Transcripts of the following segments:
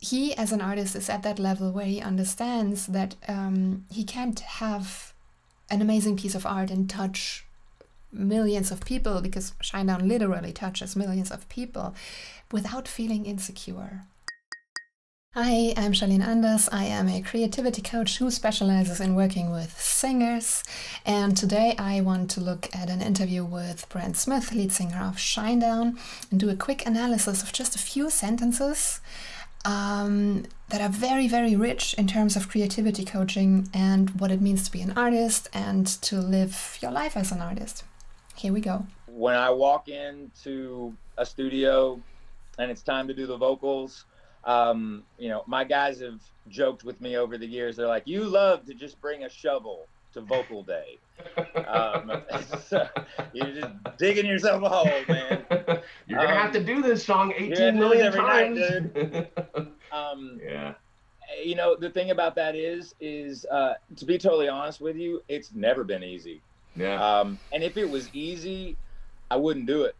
he as an artist is at that level where he understands that he can't have an amazing piece of art and touch millions of people, because Shinedown literally touches millions of people, without feeling insecure. Hi, I'm Shallalla Anders. I am a creativity coach who specializes in working with singers, and today I want to look at an interview with Brent Smith, lead singer of Shinedown, and do a quick analysis of just a few sentences that are very, very rich in terms of creativity coaching and what it means to be an artist and to live your life as an artist. Here we go. When I walk into a studio and it's time to do the vocals, you know, my guys have joked with me over the years. They're like, you love to just bring a shovel to vocal day. So you're just digging yourself a hole, man. You're gonna have to do this song 18 million times. Night, dude. Yeah. You know, the thing about that is to be totally honest with you, it's never been easy. Yeah. And if it was easy, I wouldn't do it.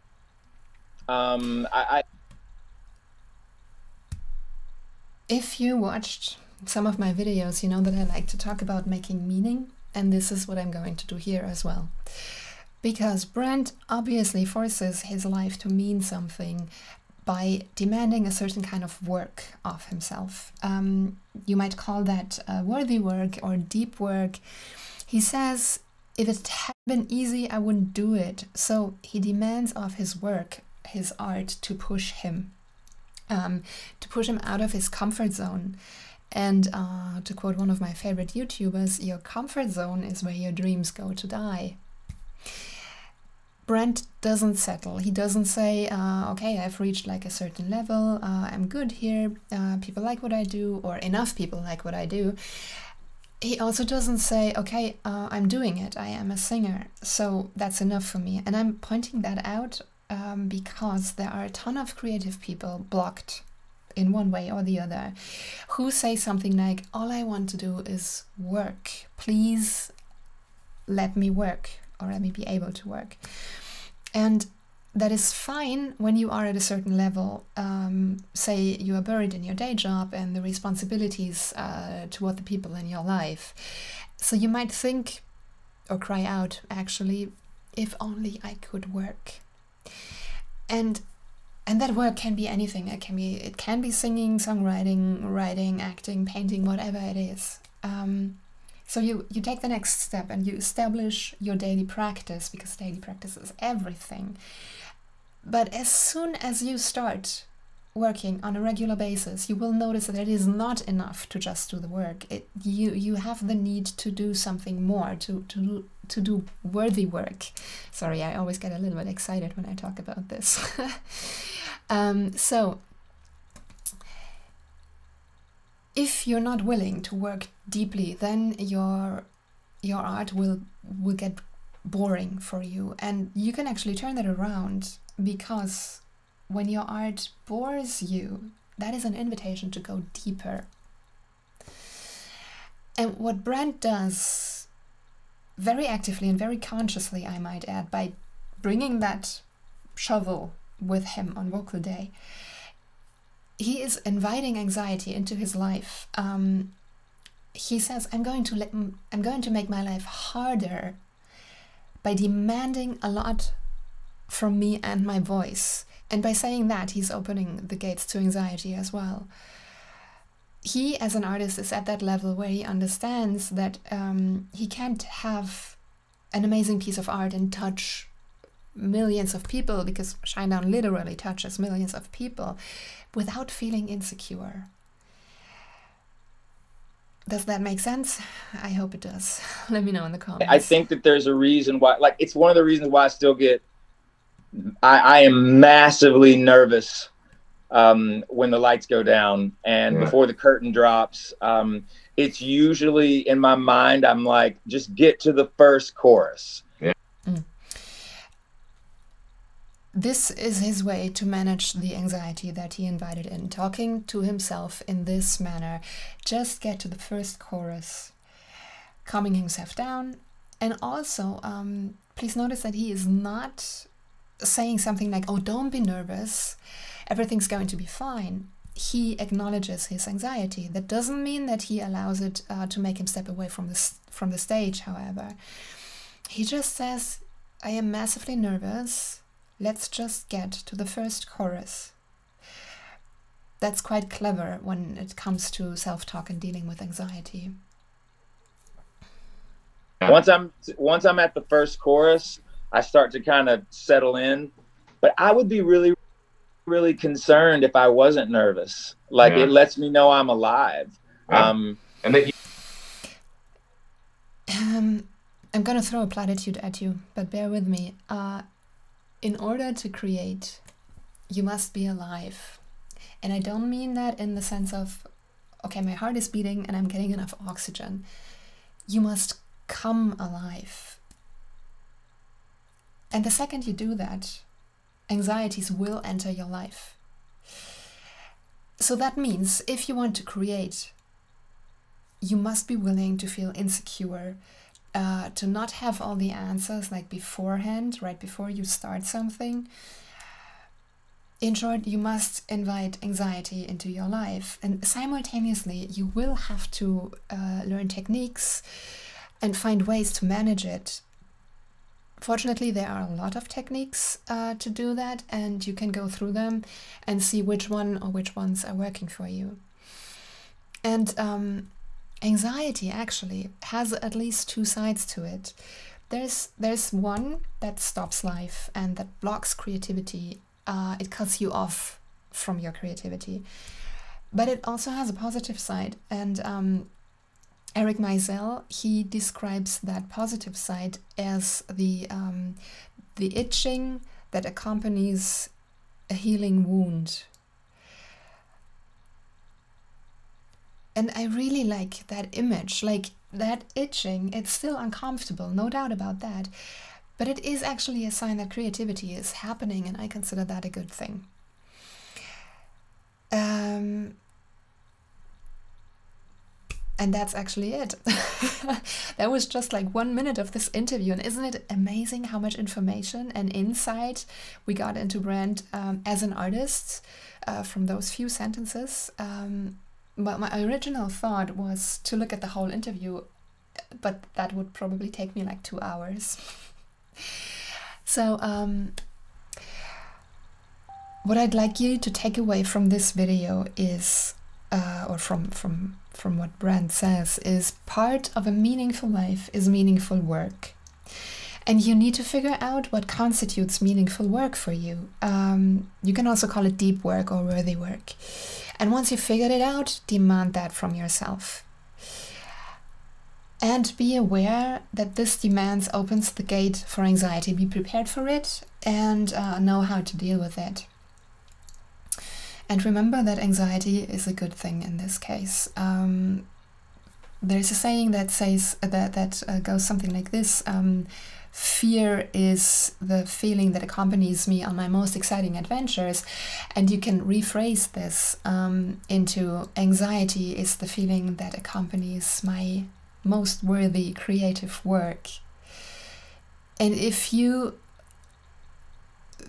If you watched some of my videos, you know that I like to talk about making meaning. And this is what I'm going to do here as well. Because Brent obviously forces his life to mean something by demanding a certain kind of work of himself. You might call that worthy work or deep work. He says, if it had been easy, I wouldn't do it. So he demands of his work, his art, to push him. To push him out of his comfort zone. And to quote one of my favorite YouTubers, your comfort zone is where your dreams go to die. Brent doesn't settle. He doesn't say, okay, I've reached like a certain level, I'm good here, people like what I do, or enough people like what I do. He also doesn't say, okay, I'm doing it, I am a singer, so that's enough for me. And I'm pointing that out because there are a ton of creative people blocked in one way or the other, who say something like, all I want to do is work. Please let me work, or let me be able to work. And that is fine when you are at a certain level. Say you are buried in your day job and the responsibilities toward the people in your life. So you might think or cry out, actually, if only I could work. And that work can be anything. It can be singing, songwriting, writing, acting, painting, whatever it is. So you take the next step and you establish your daily practice, because daily practice is everything. But as soon as you start working on a regular basis, you will notice that it is not enough to just do the work. You have the need to do something more, to do worthy work. Sorry, I always get a little bit excited when I talk about this. So, if you're not willing to work deeply, then your art will get boring for you, and you can actually turn that around, because when your art bores you, that is an invitation to go deeper. And what Brent does very actively and very consciously, I might add, by bringing that shovel with him on vocal day, he is inviting anxiety into his life. He says, I'm going to make my life harder by demanding a lot from me and my voice. And by saying that, he's opening the gates to anxiety as well. He, as an artist, is at that level where he understands that he can't have an amazing piece of art and touch millions of people, because Shinedown literally touches millions of people, without feeling insecure. Does that make sense? I hope it does. Let me know in the comments. I think that there's a reason why, like, it's one of the reasons why I still get, I am massively nervous when the lights go down and before the curtain drops. It's usually in my mind, I'm like, just get to the first chorus. Yeah. Mm. This is his way to manage the anxiety that he invited in, talking to himself in this manner. Just get to the first chorus, calming himself down. And also, please notice that he is not saying something like, oh, don't be nervous, everything's going to be fine. he acknowledges his anxiety. That doesn't mean that he allows it to make him step away from the stage, however. He just says, I am massively nervous, let's just get to the first chorus. That's quite clever when it comes to self-talk and dealing with anxiety. Once I'm at the first chorus, I start to kind of settle in, but I would be really concerned if I wasn't nervous. Like, yeah, it lets me know I'm alive. Yeah. And then I'm gonna throw a platitude at you, but bear with me. In order to create, you must be alive. And I don't mean that in the sense of, okay, my heart is beating and I'm getting enough oxygen. You must come alive. And the second you do that, anxieties will enter your life. So that means if you want to create, you must be willing to feel insecure, to not have all the answers like beforehand, right before you start something. In short, you must invite anxiety into your life, and simultaneously you will have to learn techniques and find ways to manage it. Fortunately, there are a lot of techniques to do that, and you can go through them and see which one or which ones are working for you. And anxiety actually has at least two sides to it. There's one that stops life and that blocks creativity. It cuts you off from your creativity. But it also has a positive side, and Eric Maisel, he describes that positive side as the itching that accompanies a healing wound. And I really like that image, like that itching, it's still uncomfortable, no doubt about that. But it is actually a sign that creativity is happening, and I consider that a good thing. And that's actually it. That was just like 1 minute of this interview. And isn't it amazing how much information and insight we got into Brent as an artist from those few sentences? But my original thought was to look at the whole interview, but that would probably take me like 2 hours. So what I'd like you to take away from this video is, or from what Brent says, is part of a meaningful life is meaningful work. And you need to figure out what constitutes meaningful work for you. You can also call it deep work or worthy work. And once you've figured it out, demand that from yourself. And be aware that this demand opens the gate for anxiety. Be prepared for it and know how to deal with it. And remember that anxiety is a good thing in this case. There's a saying that says that goes something like this: fear is the feeling that accompanies me on my most exciting adventures. And you can rephrase this into anxiety is the feeling that accompanies my most worthy creative work. And if you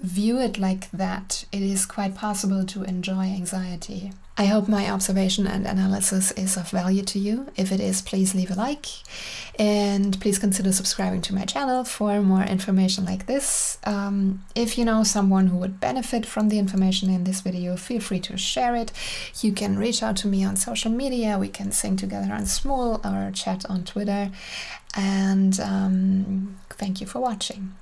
view it like that, it is quite possible to enjoy anxiety. I hope my observation and analysis is of value to you. If it is, please leave a like, and please consider subscribing to my channel for more information like this. If you know someone who would benefit from the information in this video, feel free to share it. You can reach out to me on social media. We can sing together on Smule or chat on Twitter. And thank you for watching.